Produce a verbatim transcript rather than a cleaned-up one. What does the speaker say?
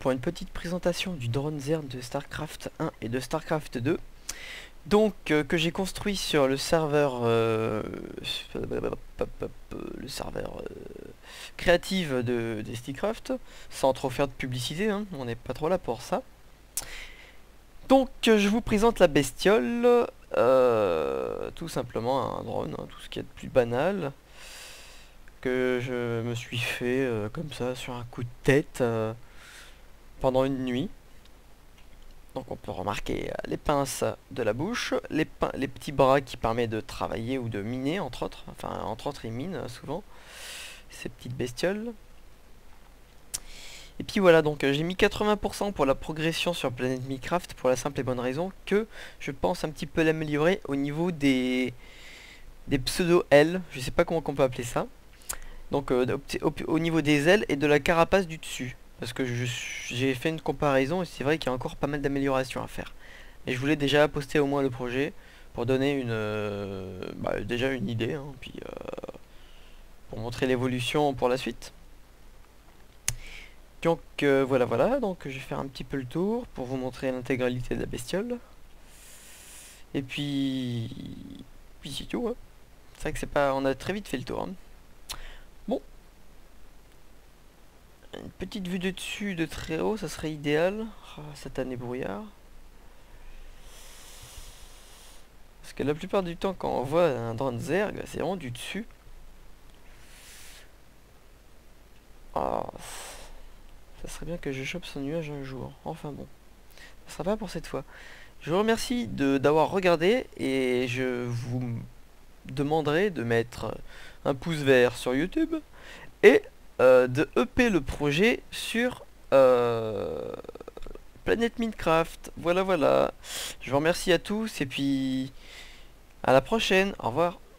pour une petite présentation du drone Zern de StarCraft un et de StarCraft deux. Donc euh, que j'ai construit sur le serveur euh, le serveur euh, créatif de, de StarCraft, sans trop faire de publicité, hein, on n'est pas trop là pour ça. Donc euh, je vous présente la bestiole, euh, tout simplement un drone, hein, tout ce qu'il y a de plus banal, que je me suis fait euh, comme ça sur un coup de tête euh, pendant une nuit. Donc on peut remarquer les pinces de la bouche, les, les petits bras qui permettent de travailler ou de miner entre autres. Enfin entre autres ils minent souvent ces petites bestioles. Et puis voilà, donc j'ai mis quatre-vingts pour cent pour la progression sur Planète Minecraft pour la simple et bonne raison que je pense un petit peu l'améliorer au niveau des, des pseudo-ailes. Je sais pas comment on peut appeler ça. Donc euh, au, au niveau des ailes et de la carapace du dessus. Parce que j'ai fait une comparaison et c'est vrai qu'il y a encore pas mal d'améliorations à faire. Et je voulais déjà poster au moins le projet pour donner une euh, bah, déjà une idée, hein, puis euh, pour montrer l'évolution pour la suite. Donc euh, voilà voilà, donc je vais faire un petit peu le tour pour vous montrer l'intégralité de la bestiole. Et puis, puis c'est tout. Hein. C'est vrai que c'est pas. On a très vite fait le tour. Hein. Bon. Une petite vue de dessus de très haut, ça serait idéal. Oh, satané brouillard. Parce que la plupart du temps quand on voit un drone Zerg, c'est vraiment du dessus. Oh, ça serait bien que je chope son nuage un jour. Enfin bon. Ça sera pas pour cette fois. Je vous remercie de d'avoir regardé et je vous demanderai de mettre un pouce vert sur YouTube et de E P le projet sur euh, Planète Minecraft. Voilà voilà. Je vous remercie à tous et puis à la prochaine. Au revoir.